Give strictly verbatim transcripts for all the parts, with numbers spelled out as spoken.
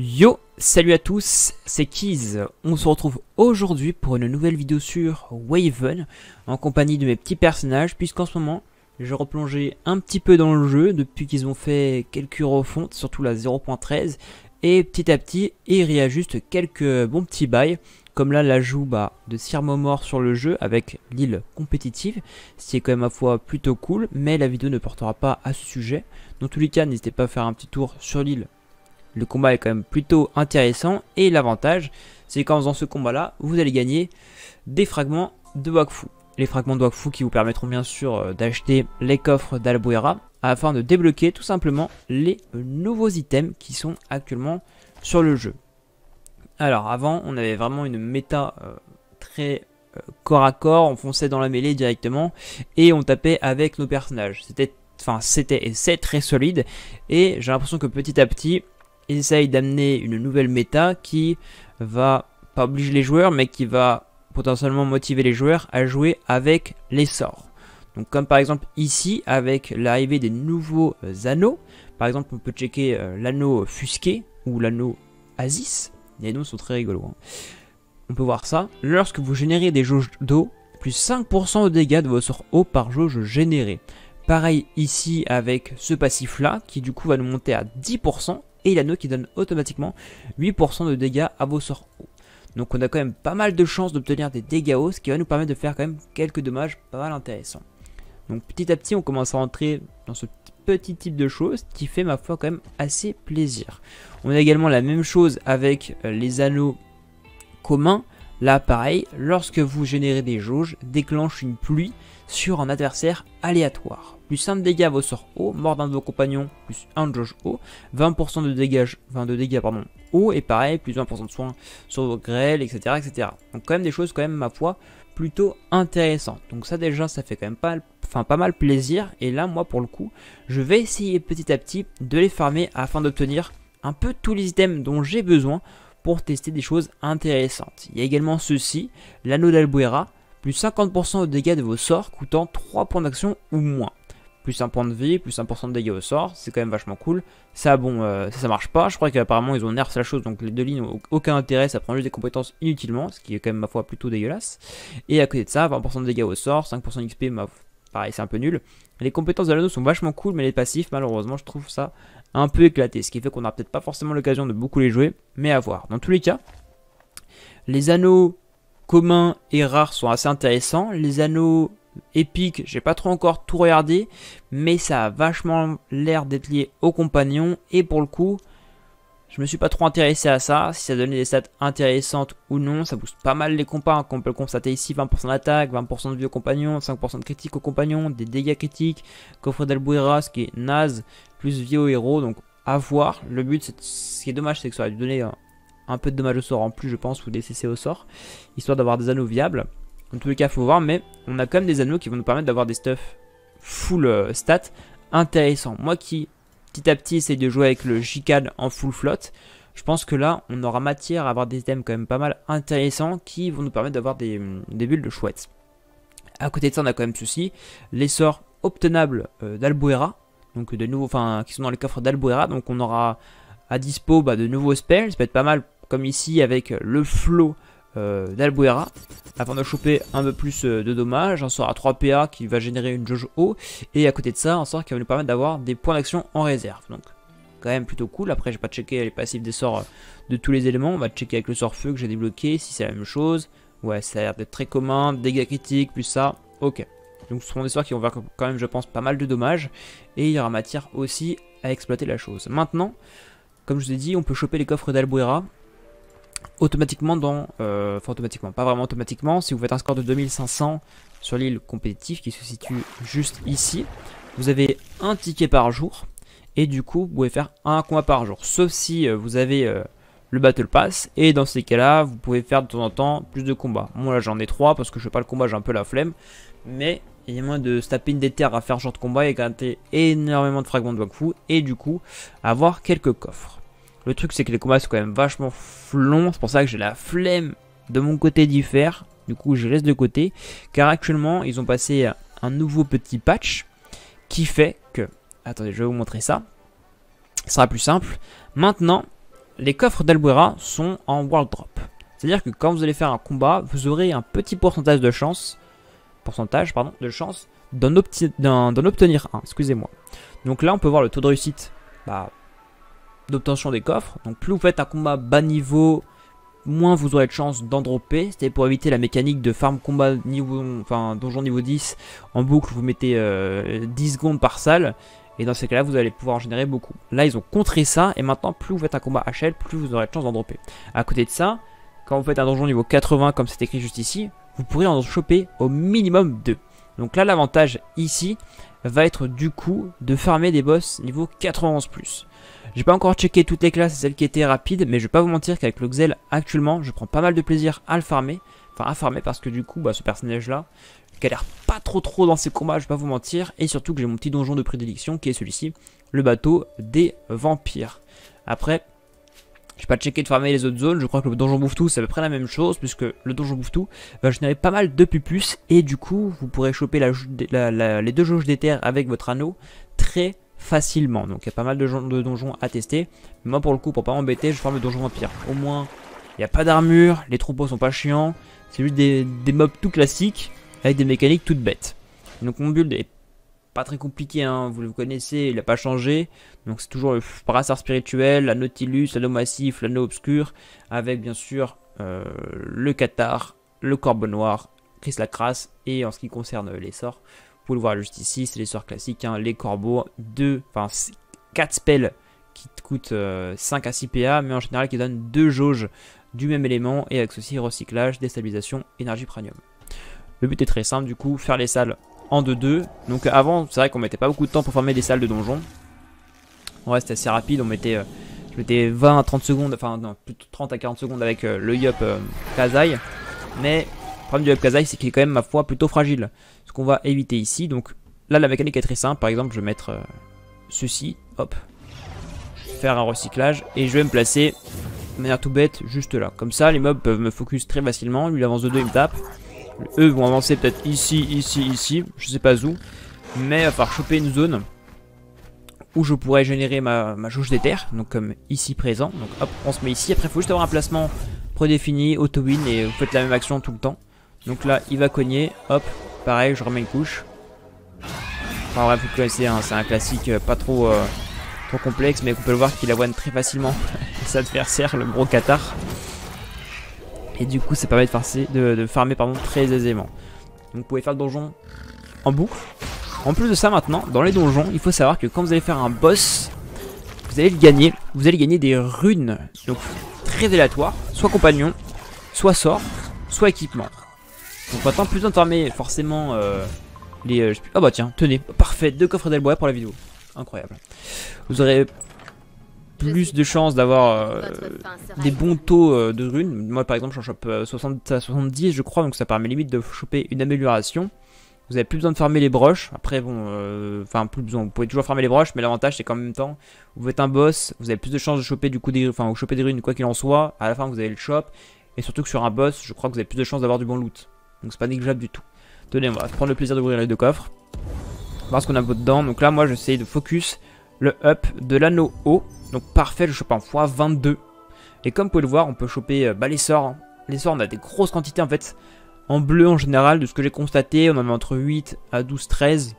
Yo, salut à tous, c'est Kiz. On se retrouve aujourd'hui pour une nouvelle vidéo sur Waven en compagnie de mes petits personnages, puisqu'en ce moment j'ai replongé un petit peu dans le jeu depuis qu'ils ont fait quelques refontes, surtout la zéro point treize, et petit à petit ils réajustent quelques bons petits bails, comme là l'ajout bah, de Sirmomore sur le jeu avec l'île compétitive, ce qui est quand même à fois plutôt cool, mais la vidéo ne portera pas à ce sujet. Dans tous les cas, n'hésitez pas à faire un petit tour sur l'île. Le combat est quand même plutôt intéressant, et l'avantage c'est qu'en faisant ce combat là vous allez gagner des fragments de Wakfu. Les fragments de Wakfu qui vous permettront bien sûr d'acheter les coffres d'Albuera afin de débloquer tout simplement les nouveaux items qui sont actuellement sur le jeu. Alors avant on avait vraiment une méta euh, très euh, corps à corps, on fonçait dans la mêlée directement et on tapait avec nos personnages. C'était, enfin c'était et c'est très solide, et j'ai l'impression que petit à petit ils essayent d'amener une nouvelle méta qui va pas obliger les joueurs, mais qui va potentiellement motiver les joueurs à jouer avec les sorts. Donc comme par exemple ici avec l'arrivée des nouveaux anneaux. Par exemple on peut checker l'anneau fusqué ou l'anneau Asis. Les noms sont très rigolos, hein. On peut voir ça. Lorsque vous générez des jauges d'eau, plus cinq pour cent de dégâts de vos sorts eau par jauge générée. Pareil ici avec ce passif là qui du coup va nous monter à dix pour cent. Et l'anneau qui donne automatiquement huit pour cent de dégâts à vos sorts hauts. Donc on a quand même pas mal de chances d'obtenir des dégâts hauts, ce qui va nous permettre de faire quand même quelques dommages pas mal intéressants. Donc petit à petit on commence à rentrer dans ce petit type de choses qui fait ma foi quand même assez plaisir. On a également la même chose avec les anneaux communs. Là pareil, lorsque vous générez des jauges, déclenche une pluie sur un adversaire aléatoire. Plus cinq dégâts à vos sorts hauts, mort d'un de vos compagnons, plus un de jauge haut, vingt pour cent de dégâts, enfin de dégâts pardon, haut, et pareil, plus vingt pour cent de soins sur vos grêles, et cetera, et cetera. Donc quand même des choses, quand même, ma foi, plutôt intéressantes. Donc ça déjà, ça fait quand même pas, enfin, pas mal plaisir, et là, moi, pour le coup, je vais essayer petit à petit de les farmer afin d'obtenir un peu tous les items dont j'ai besoin pour tester des choses intéressantes. Il y a également ceci, l'anneau d'Albuera, plus cinquante pour cent de dégâts de vos sorts coûtant trois points d'action ou moins. Plus un point de vie, plus un pour cent de dégâts au sort, c'est quand même vachement cool. Ça, bon, euh, ça, ça marche pas. Je crois qu'apparemment ils ont nerf la chose, donc les deux lignes n'ont aucun intérêt, ça prend juste des compétences inutilement, ce qui est quand même ma foi plutôt dégueulasse. Et à côté de ça, vingt pour cent de dégâts au sort, cinq pour cent d'X P, bah, pareil, c'est un peu nul. Les compétences de l'anneau sont vachement cool, mais les passifs, malheureusement, je trouve ça un peu éclaté, ce qui fait qu'on n'a peut-être pas forcément l'occasion de beaucoup les jouer, mais à voir. Dans tous les cas, les anneaux communs et rares sont assez intéressants. Les anneaux épique, j'ai pas trop encore tout regardé, mais ça a vachement l'air d'être lié aux compagnons, et pour le coup je me suis pas trop intéressé à ça, si ça donnait des stats intéressantes ou non. Ça booste pas mal les compas, hein, qu'on peut le constater ici, vingt pour cent d'attaque, vingt pour cent de vie aux compagnons, cinq pour cent de critique aux compagnons, des dégâts critiques, coffre d'Albuera, ce qui est naze, plus vie aux héros, donc à voir. Le but, ce qui est dommage, c'est que ça aurait dû donner un, un peu de dommages au sort en plus, je pense, ou des C C au sort, histoire d'avoir des anneaux viables. En tous les cas, faut voir, mais on a quand même des anneaux qui vont nous permettre d'avoir des stuff full stat intéressants. Moi qui, petit à petit, essaye de jouer avec le Jicad en full flotte, je pense que là, on aura matière à avoir des items quand même pas mal intéressants qui vont nous permettre d'avoir des, des bulles de chouette. À côté de ça, on a quand même ceci, les sorts obtenables d'Albuera, donc de nouveaux, enfin, qui sont dans les coffres d'Albuera. Donc on aura à dispo bah, de nouveaux spells, ça peut être pas mal, comme ici avec le flot Euh, d'Albuera, afin de choper un peu plus euh, de dommages, un sort à trois P A qui va générer une jauge haut, et à côté de ça un sort qui va nous permettre d'avoir des points d'action en réserve, donc quand même plutôt cool. Après j'ai pas checké les passifs des sorts euh, de tous les éléments, on va checker avec le sort feu que j'ai débloqué, si c'est la même chose. Ouais, ça a l'air d'être très commun, dégâts critiques, plus ça, ok. Donc ce seront des sorts qui vont faire quand même, je pense, pas mal de dommages, et il y aura matière aussi à exploiter la chose. Maintenant, comme je vous ai dit, on peut choper les coffres d'Albuera automatiquement dans, euh, enfin automatiquement, pas vraiment automatiquement, si vous faites un score de deux mille cinq cents sur l'île compétitive qui se situe juste ici, vous avez un ticket par jour et du coup vous pouvez faire un combat par jour, sauf si euh, vous avez euh, le battle pass, et dans ces cas là vous pouvez faire de temps en temps plus de combats. Moi là j'en ai trois parce que je fais pas le combat, j'ai un peu la flemme, mais il y a moins de se taper une déterre à faire genre de combat et gagner énormément de fragments de Wakfu et du coup avoir quelques coffres. Le truc, c'est que les combats sont quand même vachement longs, c'est pour ça que j'ai la flemme de mon côté d'y faire. Du coup, je laisse de côté, car actuellement, ils ont passé un nouveau petit patch qui fait que... Attendez, je vais vous montrer ça. Ça sera plus simple. Maintenant, les coffres d'Albuera sont en world drop. C'est-à-dire que quand vous allez faire un combat, vous aurez un petit pourcentage de chance, pourcentage pardon, de chance d'en obtenir un. Excusez-moi. Donc là, on peut voir le taux de réussite bah, d'obtention des coffres. Donc plus vous faites un combat bas niveau, moins vous aurez de chance d'en dropper. C'était pour éviter la mécanique de farm combat niveau, enfin donjon niveau dix en boucle. Vous mettez euh, dix secondes par salle. Et dans ces cas-là, vous allez pouvoir en générer beaucoup. Là, ils ont contré ça. Et maintenant, plus vous faites un combat H L, plus vous aurez de chance d'en dropper. À côté de ça, quand vous faites un donjon niveau quatre-vingts, comme c'est écrit juste ici, vous pourrez en choper au minimum deux. Donc là, l'avantage ici va être du coup de farmer des boss niveau quatre-vingt-onze plus. J'ai pas encore checké toutes les classes et celles qui étaient rapides, mais je vais pas vous mentir qu'avec le Xel actuellement, je prends pas mal de plaisir à le farmer. Enfin, à farmer parce que du coup, bah, ce personnage-là galère pas trop trop dans ces combats, je vais pas vous mentir. Et surtout que j'ai mon petit donjon de prédilection qui est celui-ci, le bateau des vampires. Après, j'ai pas checké de farmer les autres zones. Je crois que le donjon bouffe-tout, c'est à peu près la même chose, puisque le donjon bouffe-tout va générer pas mal de pupus. Et du coup, vous pourrez choper la, la, la, les deux jauges d'éther avec votre anneau très facilement. Donc il y a pas mal de, de donjons à tester. Mais moi pour le coup, pour pas m'embêter, je farme le donjon vampire. Au moins, il n'y a pas d'armure, les troupeaux sont pas chiants. C'est juste des, des mobs tout classiques, avec des mécaniques toutes bêtes. Donc mon build est pas très compliqué, hein. Vous le connaissez, il a pas changé. Donc c'est toujours le brassard spirituel, la Nautilus, l'anneau massif, l'anneau obscur, avec bien sûr euh, le cathare, le corbeau noir, Chris la crasse. Et en ce qui concerne les sorts, vous pouvez le voir juste ici, c'est les sorts classiques, hein. Les corbeaux, deux, enfin quatre spells qui coûtent euh, cinq à six P A, mais en général qui donnent deux jauges du même élément, et avec ceci recyclage, déstabilisation, énergie pranium. Le but est très simple du coup, faire les salles en deux deux. Donc avant, c'est vrai qu'on mettait pas beaucoup de temps pour former des salles de donjon. On reste assez rapide, on mettait, euh, je mettais vingt à trente secondes, enfin non, plutôt trente à quarante secondes avec euh, le Iop euh, Kazaï. Mais le problème du Iop Kazaï, c'est qu'il est quand même, ma foi, plutôt fragile. Ce qu'on va éviter ici. Donc là, la mécanique est très simple. Par exemple, je vais mettre euh, ceci, hop, faire un recyclage, et je vais me placer de manière tout bête, juste là. Comme ça, les mobs peuvent me focus très facilement. Lui, il avance de deux, il me tape. Eux vont avancer peut-être ici, ici, ici, je sais pas où. Mais il va falloir choper une zone où je pourrais générer ma, ma jauge d'éther. Donc comme ici présent. Donc hop, on se met ici. Après, il faut juste avoir un placement prédéfini, auto-win, et vous faites la même action tout le temps. Donc là, il va cogner. Hop, pareil, je remets une couche. Enfin bref, vous connaissez, hein, c'est un classique pas trop, euh, trop complexe, mais vous pouvez le voir qu'il avoine très facilement les adversaires, le gros cathare. Et du coup, ça permet de, farcer, de, de farmer pardon, très aisément. Donc, vous pouvez faire le donjon en boucle. En plus de ça, maintenant, dans les donjons, il faut savoir que quand vous allez faire un boss, vous allez le gagner. Vous allez gagner des runes. Donc, très aléatoires. Soit compagnon, soit sort, soit équipement. Donc, maintenant, plus besoin de farmer forcément euh, les. Euh, ah bah tiens, tenez, parfait. Deux coffres d'Albois pour la vidéo. Incroyable. Vous aurez plus de chances d'avoir euh, des bons taux euh, de runes. Moi par exemple j'en chope euh, soixante à soixante-dix je crois, donc ça permet limite de choper une amélioration. Vous avez plus besoin de farmer les broches. Après bon, enfin euh, plus besoin, vous pouvez toujours farmer les broches, mais l'avantage c'est qu'en même temps vous faites un boss, vous avez plus de chances de choper du coup des, enfin, vous choper des runes quoi qu'il en soit. À la fin vous avez le shop, et surtout que sur un boss je crois que vous avez plus de chances d'avoir du bon loot. Donc c'est pas négligeable du tout. Tenez, on va prendre le plaisir d'ouvrir les deux coffres, voir ce qu'on a dedans. Donc là moi j'essaie de focus le up de l'anneau haut. Donc parfait, je chope en fois vingt-deux. Et comme vous pouvez le voir, on peut choper bah, les sorts. Hein. Les sorts, on a des grosses quantités en fait. En bleu en général, de ce que j'ai constaté, on en a entre huit à douze, treize.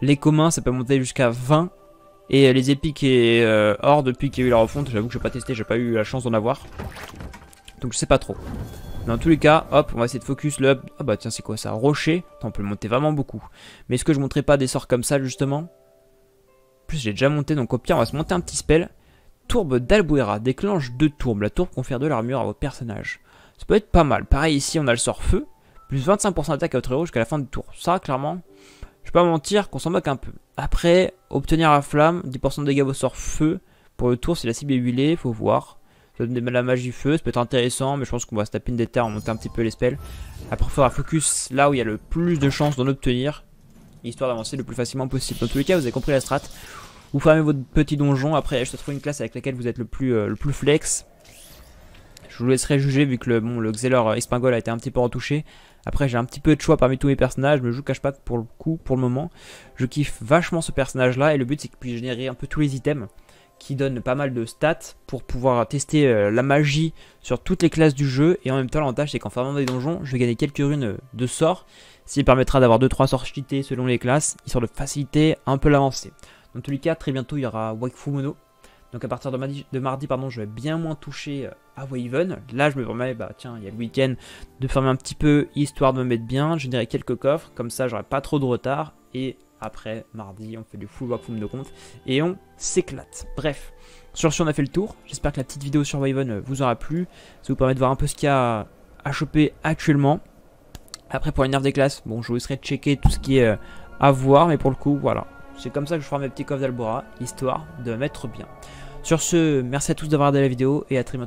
Les communs, ça peut monter jusqu'à vingt. Et les épiques et euh, or, depuis qu'il y a eu la refonte, j'avoue que je n'ai pas testé, j'ai pas eu la chance d'en avoir. Donc je sais pas trop. Mais en tous les cas, hop, on va essayer de focus le up. Ah bah tiens, c'est quoi ça? Rocher. Attends, on peut le monter vraiment beaucoup. Mais est-ce que je montrais pas des sorts comme ça justement? Plus j'ai déjà monté, donc au pire on va se monter un petit spell. Tourbe d'Albuera, déclenche deux tourbes. La tourbe confère de l'armure à votre personnage. Ça peut être pas mal. Pareil ici on a le sort feu, plus vingt-cinq pour cent d'attaque à votre héros jusqu'à la fin du tour. Ça clairement, je vais pas mentir qu'on s'en moque un peu. Après, obtenir la flamme, dix pour cent de dégâts au sort feu pour le tour si la cible est huilée, faut voir. Ça donne de la magie feu, ça peut être intéressant, mais je pense qu'on va se taper une déterre, on monter un petit peu les spells. Après il faudra focus là où il y a le plus de chances d'en obtenir, histoire d'avancer le plus facilement possible. Dans tous les cas, vous avez compris la strat. Vous fermez votre petit donjon. Après, je te trouve une classe avec laquelle vous êtes le plus, euh, le plus flex. Je vous laisserai juger vu que le, bon, le Xelor Expingole a été un petit peu retouché. Après, j'ai un petit peu de choix parmi tous mes personnages, mais je vous cache pas que pour le coup, pour le moment, je kiffe vachement ce personnage-là. Et le but, c'est que je puisse générer un peu tous les items qui donne pas mal de stats pour pouvoir tester euh, la magie sur toutes les classes du jeu. Et en même temps, l'avantage, c'est qu'en farmant des donjons, je vais gagner quelques runes de sorts, ce qui permettra d'avoir deux trois sorts cheatés selon les classes, histoire de faciliter un peu l'avancée. Dans tous les cas, très bientôt, il y aura Wakfu Mono. Donc à partir de mardi, de mardi pardon, je vais bien moins toucher à Waven. Là, je me promets, bah tiens, il y a le week-end, de fermer un petit peu, histoire de me mettre bien. Je dirais quelques coffres, comme ça, j'aurai pas trop de retard. Et après, mardi, on fait du full Wakfu de conf et on s'éclate. Bref, sur ce, on a fait le tour. J'espère que la petite vidéo sur Waven vous aura plu. Ça vous permet de voir un peu ce qu'il y a à choper actuellement. Après, pour les nerfs des classes, bon, je vous laisserai checker tout ce qui est à voir. Mais pour le coup, voilà. C'est comme ça que je ferai mes petits coffres d'Albora, histoire de mettre bien. Sur ce, merci à tous d'avoir regardé la vidéo et à très bientôt.